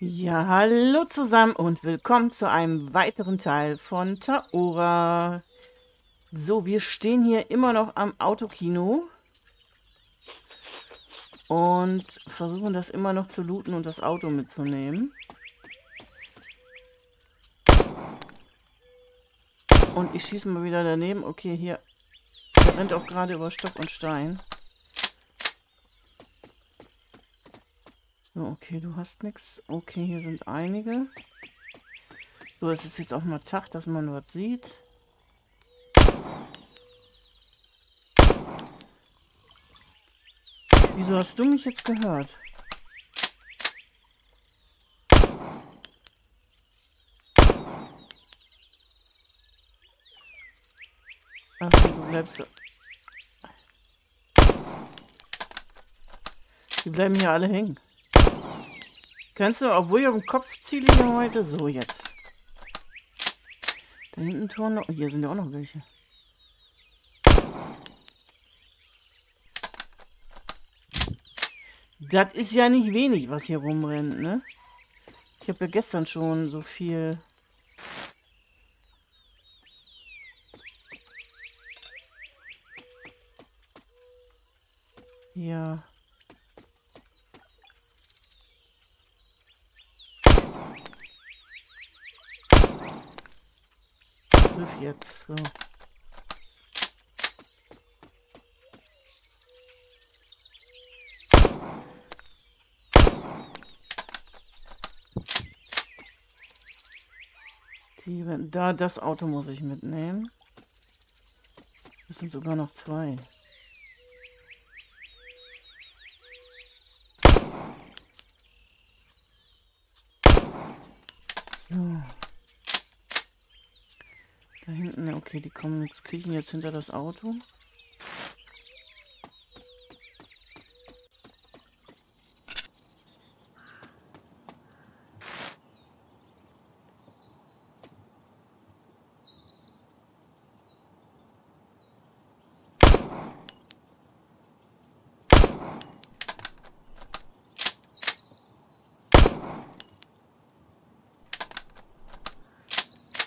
Ja, hallo zusammen und willkommen zu einem weiteren Teil von Taora. So, wir stehen hier immer noch am Autokino und versuchen das immer noch zu looten und das Auto mitzunehmen. Und ich schieße mal wieder daneben. Okay, hier rennt auch gerade über Stock und Stein. So, okay, du hast nichts. Okay, hier sind einige. So, es ist jetzt auch mal Tag, dass man was sieht. Wieso hast du mich jetzt gehört? Ach, du bleibst da. Die bleiben hier alle hängen. Kannst du, obwohl ich auf den Kopf ziele hier heute? So, jetzt. Da hinten Turn noch. Hier sind ja auch noch welche. Das ist ja nicht wenig, was hier rumrennt, ne? Ich habe ja gestern schon so viel. Ja. Jetzt, so. Das Auto muss ich mitnehmen. Es sind sogar noch zwei. So. Da hinten, okay, die kommen jetzt, kriechen jetzt hinter das Auto.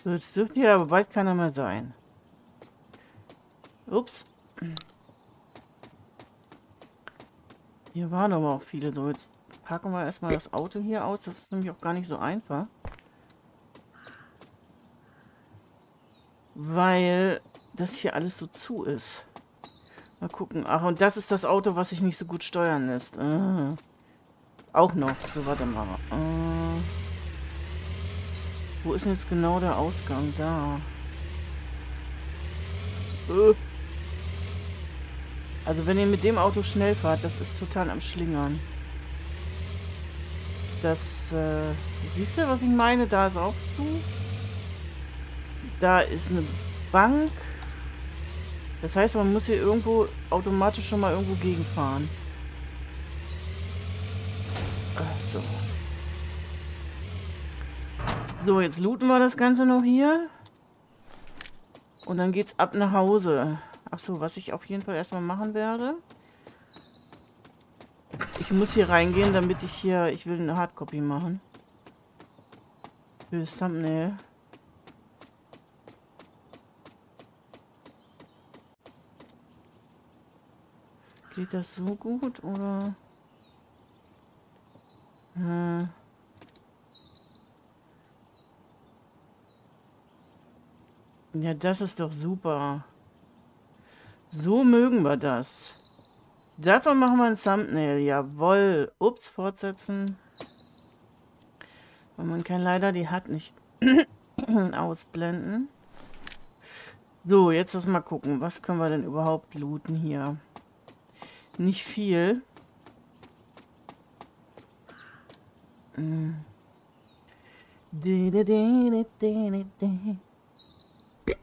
So, jetzt dürfte hier aber bald keiner mehr sein. Ups. Hier waren aber auch viele. So, jetzt packen wir erstmal das Auto hier aus. Das ist nämlich auch gar nicht so einfach. Weil das hier alles so zu ist. Mal gucken. Ach, und das ist das Auto, was sich nicht so gut steuern lässt. Auch noch. So, warte mal. Wo ist denn jetzt genau der Ausgang? Da. Also wenn ihr mit dem Auto schnell fahrt, das ist total am Schlingern. Das, siehst du, was ich meine? Da ist auch zu. Da ist eine Bank. Das heißt, man muss hier irgendwo automatisch schon mal irgendwo gegenfahren. So. So, jetzt looten wir das Ganze noch hier. Und dann geht's ab nach Hause. Achso, was ich auf jeden Fall erstmal machen werde. Ich muss hier reingehen, damit ich hier... Ich will eine Hardcopy machen. Für das Thumbnail. Geht das so gut, oder? Ja, das ist doch super. So mögen wir das. Davon machen wir ein Thumbnail. Jawohl. Ups, fortsetzen. Und man kann leider die HUD nicht ausblenden. So, jetzt lass mal gucken. Was können wir denn überhaupt looten hier? Nicht viel.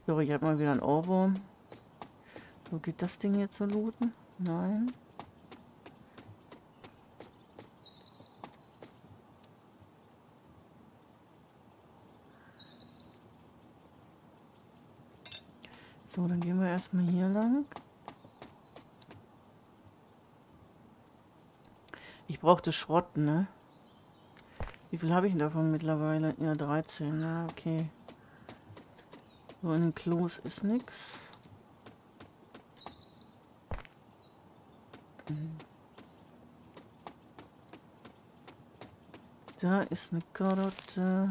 So, ich habe mal wieder einen Ohrwurm. So, geht das Ding jetzt so looten? Nein. So, dann gehen wir erstmal hier lang. Ich brauchte Schrott, ne? Wie viel habe ich denn davon mittlerweile? Ja, 13. Ja, okay. So in den Klos ist nichts. Da ist eine Karotte.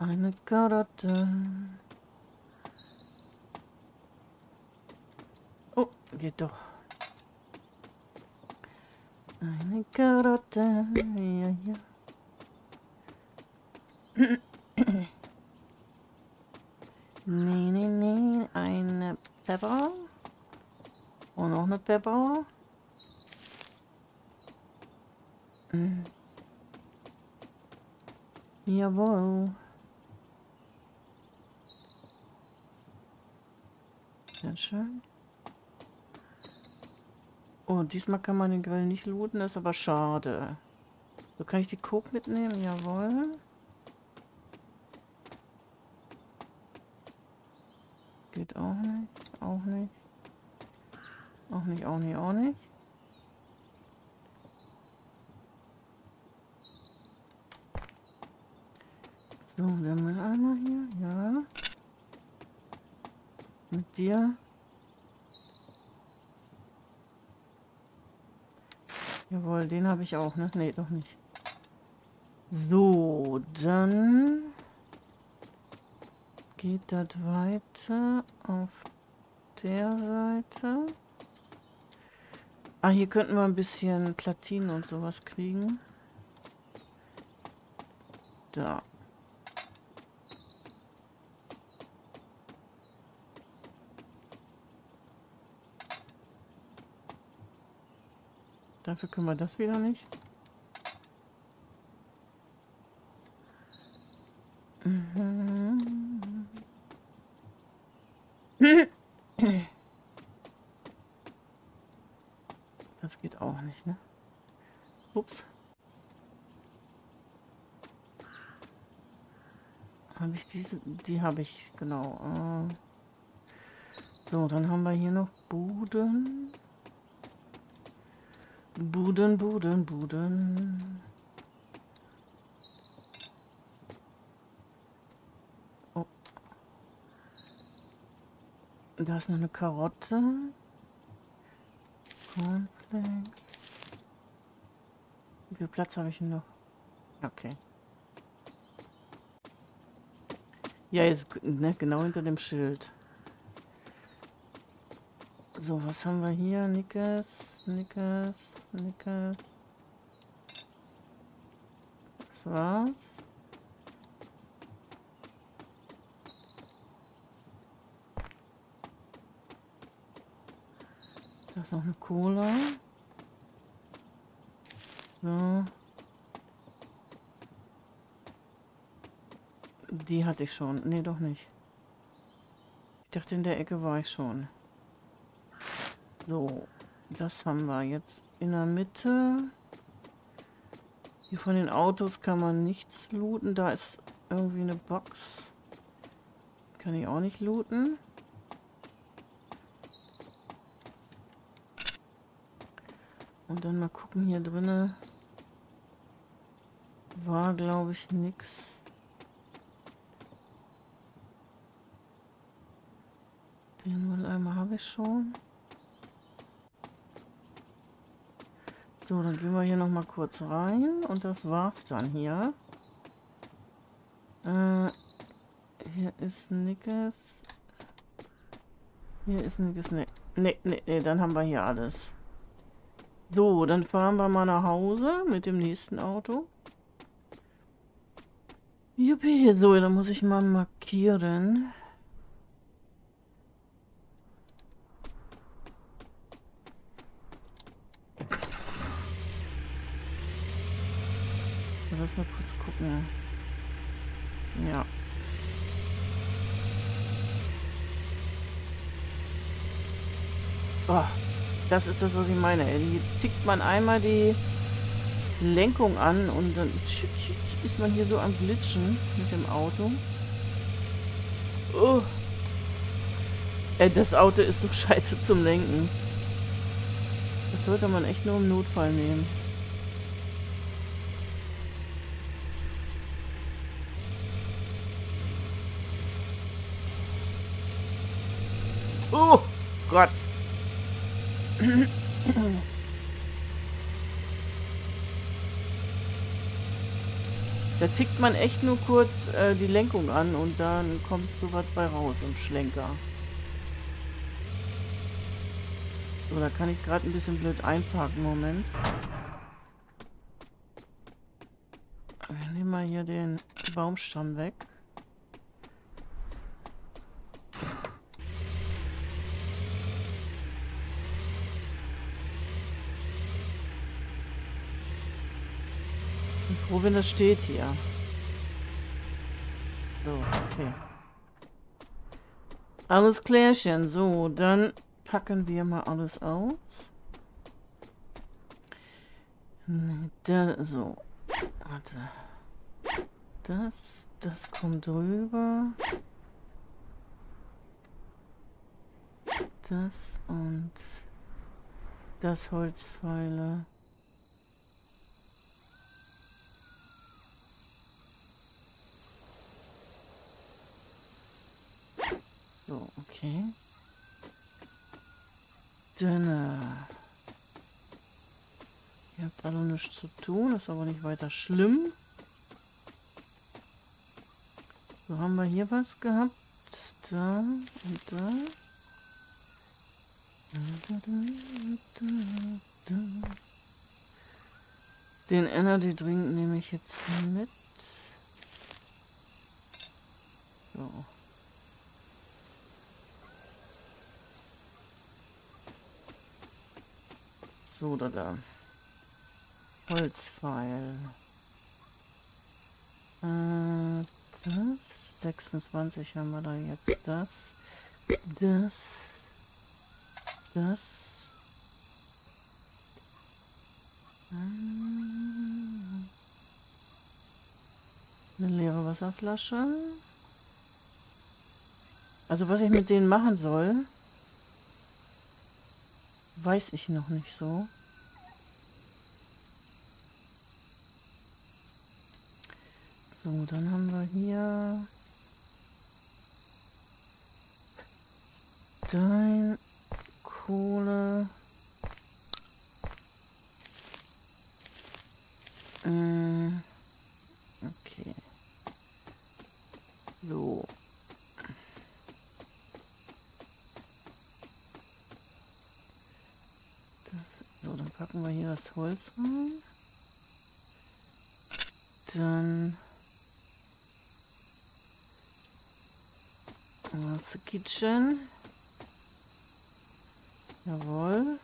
Eine Karotte. Oh, geht doch. Eine Karotte. Ja, ja. Nee, nee, nee. Eine Pepper. Und noch eine Pepper. Mhm. Jawohl. Sehr schön. Oh, diesmal kann man den Grill nicht looten, ist aber schade. So, kann ich die Coke mitnehmen? Jawohl. Geht auch nicht, auch nicht. Auch nicht, auch nicht, auch nicht. So, wir haben einen Eimer hier, ja. Mit dir. Jawohl, den habe ich auch, ne? Ne, doch nicht. So, dann geht das weiter auf der Seite. Ah, hier könnten wir ein bisschen Platinen und sowas kriegen. Da. Dafür können wir das wieder nicht. Das geht auch nicht, ne? Ups. Habe ich diese? Die habe ich, genau. So, dann haben wir hier noch Buden. Buden, Buden, Buden. Oh. Da ist noch eine Karotte. Cornflakes. Wie viel Platz habe ich denn noch? Okay. Ja, jetzt, ne, genau hinter dem Schild. So, was haben wir hier? Nickes, Nickes, Nickes. Das war's. Da ist noch eine Cola. So. Die hatte ich schon. Nee, doch nicht. Ich dachte, in der Ecke war ich schon. So, das haben wir jetzt in der Mitte. Hier von den Autos kann man nichts looten. Da ist irgendwie eine Box. Kann ich auch nicht looten. Und dann mal gucken, hier drinnen war, glaube ich, nichts. Den Mülleimer habe ich schon. So, dann gehen wir hier noch mal kurz rein und das war's dann hier. Hier ist Nickes. Hier ist Nickes. Ne, ne, ne, ne, dann haben wir hier alles. So, dann fahren wir mal nach Hause mit dem nächsten Auto. Juppie, so, dann muss ich mal markieren. Lass mal kurz gucken. Ja. Oh, das ist das, was ich meine. Die tickt man einmal die Lenkung an und dann ist man hier so am Glitschen mit dem Auto. Oh. Das Auto ist so scheiße zum Lenken. Das sollte man echt nur im Notfall nehmen. Oh Gott. Da tickt man echt nur kurz die Lenkung an und dann kommt sowas bei raus im Schlenker. So, da kann ich gerade ein bisschen blöd einparken. Moment. Wir nehmen mal hier den Baumstamm weg. Ich bin froh, wenn das steht hier. So, okay. Alles klärchen. So, dann packen wir mal alles aus. Da, so. Warte. Das kommt drüber. Das und das Holzpfeiler. So, okay. Dann, ihr habt alle nichts zu tun, ist aber nicht weiter schlimm. So, haben wir hier was gehabt. Da und da. Den Energy-Drink nehme ich jetzt mit. So. So, da. Holzpfeil. Das. 26 haben wir da jetzt. Das. Eine leere Wasserflasche. Also was ich mit denen machen soll, weiß ich noch nicht so. So, dann haben wir hier Stein, Kohle, okay, so. So, dann packen wir hier das Holz rein. Dann das Kitchen. Jawohl.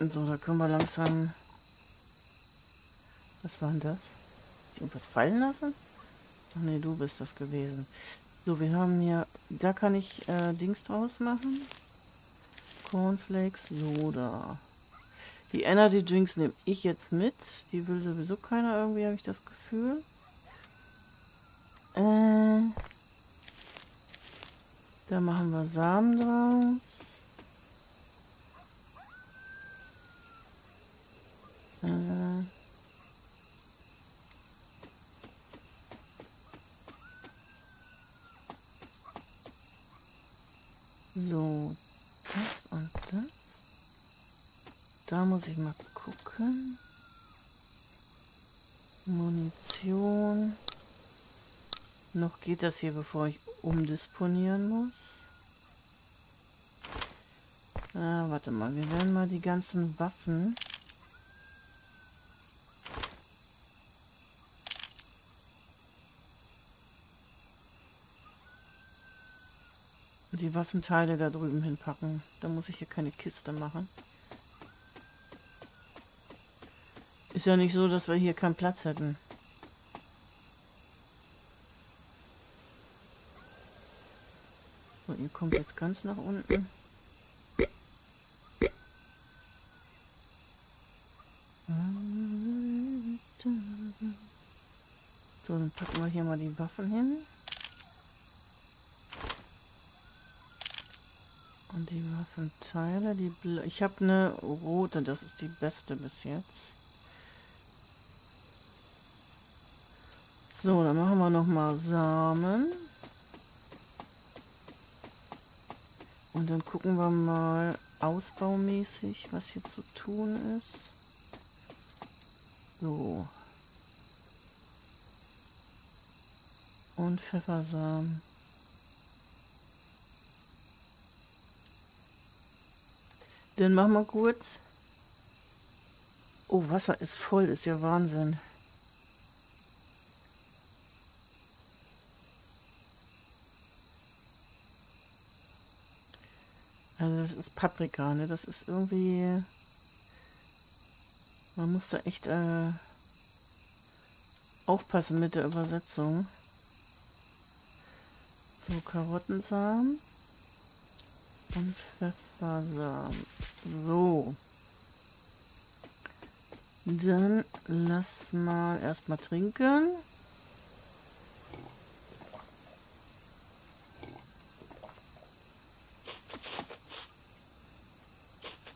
Und so, da können wir langsam... Was war denn das? Irgendwas fallen lassen? Ach nee, du bist das gewesen. So, wir haben hier... Da kann ich Dings draus machen. Cornflakes, Soda. Die Energy Drinks nehme ich jetzt mit. Die will sowieso keiner irgendwie, habe ich das Gefühl. Da machen wir Samen draus. So, das und das. Da muss ich mal gucken. Munition. Noch geht das hier, bevor ich umdisponieren muss. Warte mal, wir werden mal die ganzen Waffen... Die Waffenteile da drüben hinpacken. Da muss ich hier keine Kiste machen. Ist ja nicht so, dass wir hier keinen Platz hätten. Ihr kommt jetzt ganz nach unten. So, dann packen wir hier mal die Waffen hin. Und die Waffenteile, die blaue. Ich habe eine rote, das ist die beste bis jetzt. So, dann machen wir nochmal Samen. Und dann gucken wir mal ausbaumäßig, was hier zu tun ist. So. Und Pfeffersamen. Dann machen wir kurz. Oh, Wasser ist voll, ist ja Wahnsinn. Also das ist Paprika, ne? Das ist irgendwie... Man muss da echt aufpassen mit der Übersetzung. So, Karottensamen und Pfeffersamen. So. Dann lass mal erstmal trinken.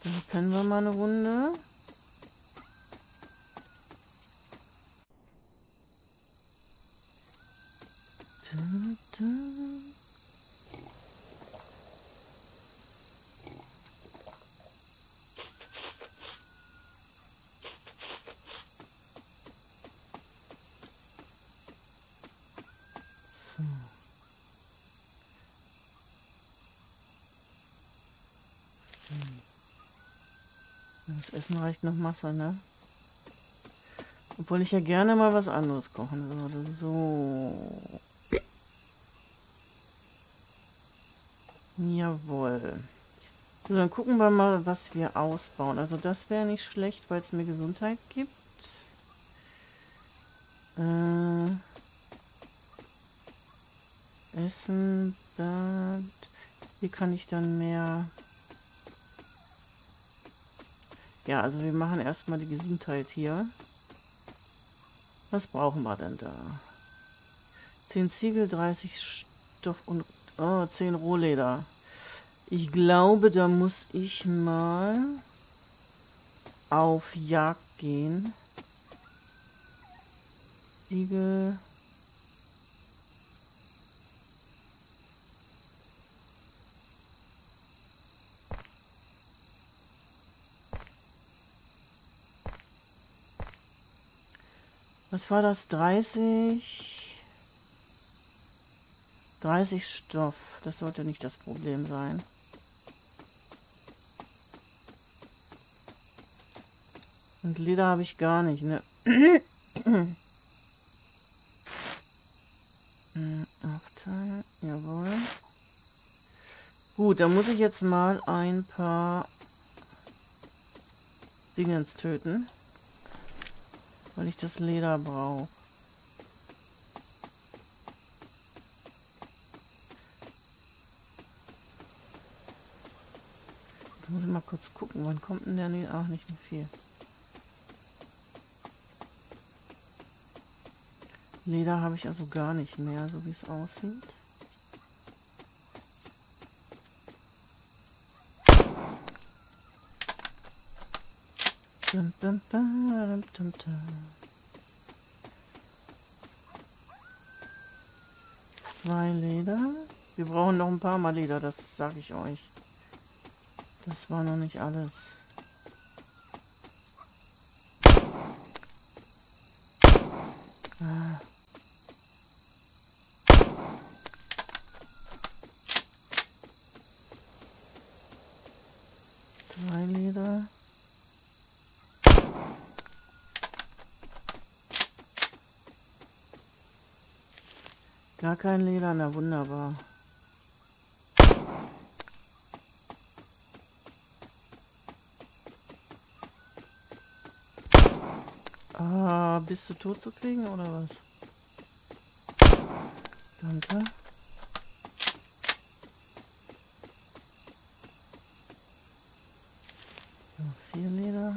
Dann pennen wir mal eine Runde. So. Das Essen reicht noch Masse, ne? Obwohl ich ja gerne mal was anderes kochen würde. So. Jawohl. So, dann gucken wir mal, was wir ausbauen. Also das wäre nicht schlecht, weil es mir Gesundheit gibt. Essen, Bad. Hier kann ich dann mehr... Ja, also wir machen erstmal die Gesundheit hier. Was brauchen wir denn da? 10 Ziegel, 30 Stoff und... Oh, 10 Rohleder. Ich glaube, da muss ich mal auf Jagd gehen. Igel. Was war das? 30 Stoff, das sollte nicht das Problem sein. Und Leder habe ich gar nicht, ne? Aufteil, jawohl. Gut, da muss ich jetzt mal ein paar Dingens töten, weil ich das Leder brauche. Muss ich mal kurz gucken, wann kommt denn der Nähe? Ach, nicht mehr viel. Leder habe ich also gar nicht mehr, so wie es aussieht. Zwei Leder. Wir brauchen noch ein paar Mal Leder, das sage ich euch. Das war noch nicht alles. Ah. Zwei Leder. Gar kein Leder, na wunderbar. Bist du tot zu kriegen oder was? Danke. So, 4 Leder.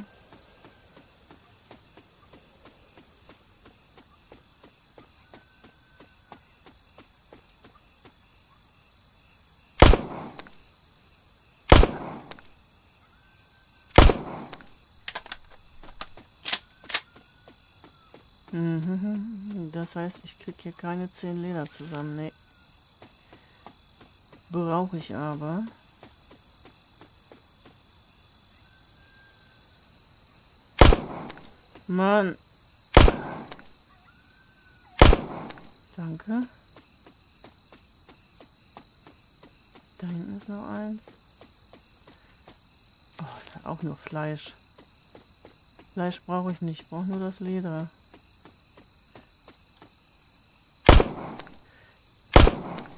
Das heißt, ich kriege hier keine 10 Leder zusammen. Nee. Brauche ich aber. Mann. Danke. Da hinten ist noch eins. Oh, auch nur Fleisch. Fleisch brauche ich nicht. Ich brauche nur das Leder.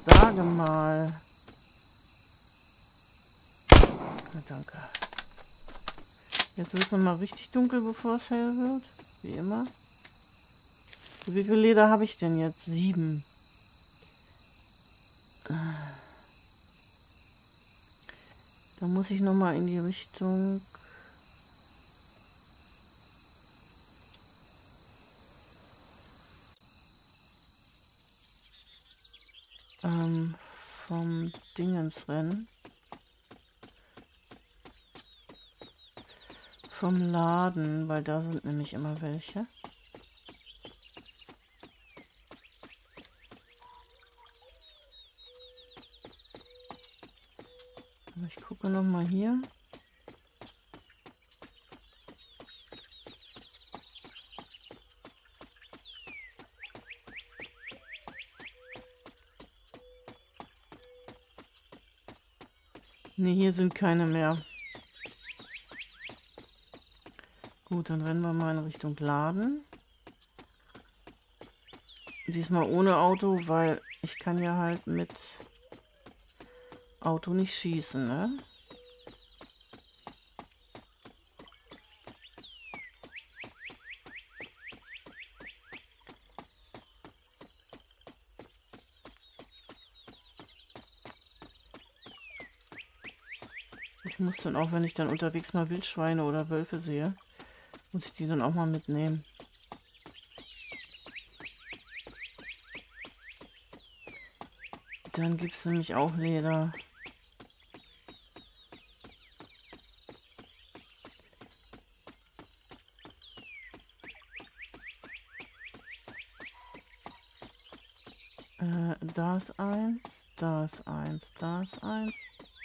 Sage mal. Na, danke. Jetzt wird es nochmal richtig dunkel, bevor es hell wird. Wie immer. Wie viel Leder habe ich denn jetzt? 7. Da muss ich nochmal in die Richtung... vom Dingens rennen. Vom Laden, weil da sind nämlich immer welche. Aber ich gucke noch mal hier. Ne, hier sind keine mehr. Gut, dann rennen wir mal in Richtung Laden. Diesmal ohne Auto, weil ich kann ja halt mit Auto nicht schießen, ne? Ich muss dann auch, wenn ich dann unterwegs mal Wildschweine oder Wölfe sehe, muss ich die dann auch mal mitnehmen. Dann gibt es nämlich auch Leder. Da ist eins, da ist eins, da ist eins.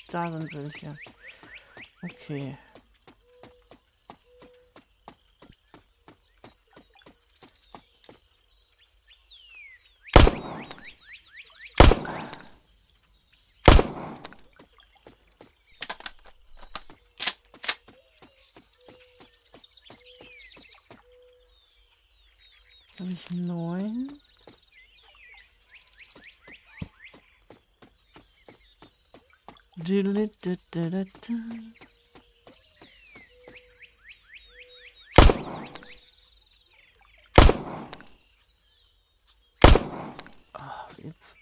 Da sind welche. Okay. Habe ich 9. Ach, jetzt.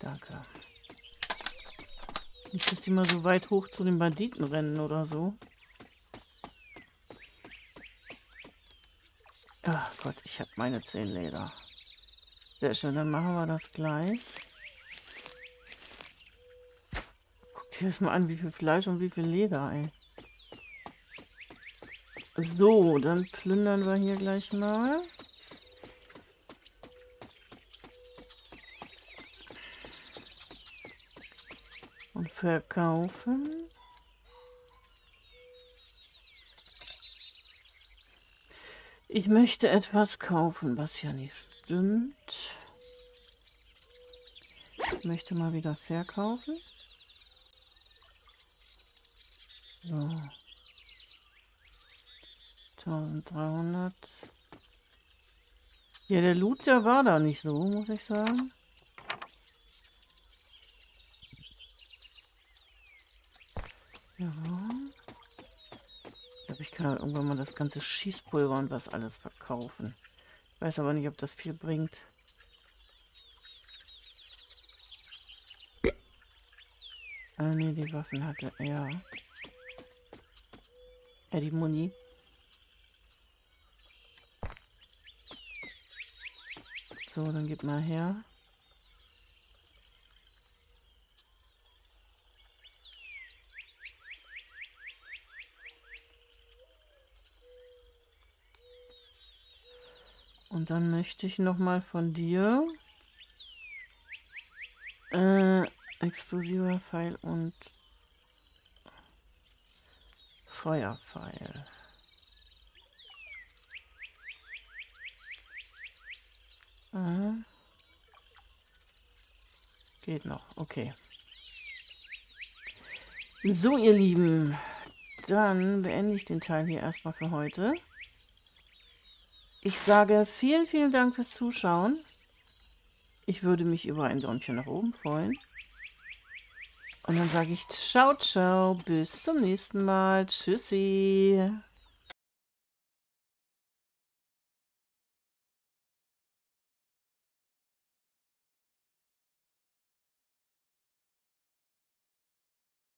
Danke. Nicht, dass die mal so weit hoch zu den Banditen rennen oder so. Ach Gott, ich habe meine 10 Leder. Sehr schön, dann machen wir das gleich. Guck dir das mal an, wie viel Fleisch und wie viel Leder, ey. So, dann plündern wir hier gleich mal. Und verkaufen. Ich möchte etwas kaufen, was ja nicht stimmt. Ich möchte mal wieder verkaufen. So. 1300. Ja, der Loot, der war da nicht so, muss ich sagen. Ja. Ich kann halt irgendwann mal das ganze Schießpulver und was alles verkaufen. Ich weiß aber nicht, ob das viel bringt. Ah ne, die Waffen hatte er. Ja, die Muni. So, dann gib mal her. Und dann möchte ich nochmal von dir explosiver Pfeil und Feuerpfeil. Aha. Geht noch, okay. So, ihr Lieben, dann beende ich den Teil hier erstmal für heute. Ich sage vielen, vielen Dank fürs Zuschauen. Ich würde mich über ein Däumchen nach oben freuen. Und dann sage ich ciao, ciao, bis zum nächsten Mal. Tschüssi.